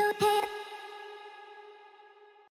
to pay.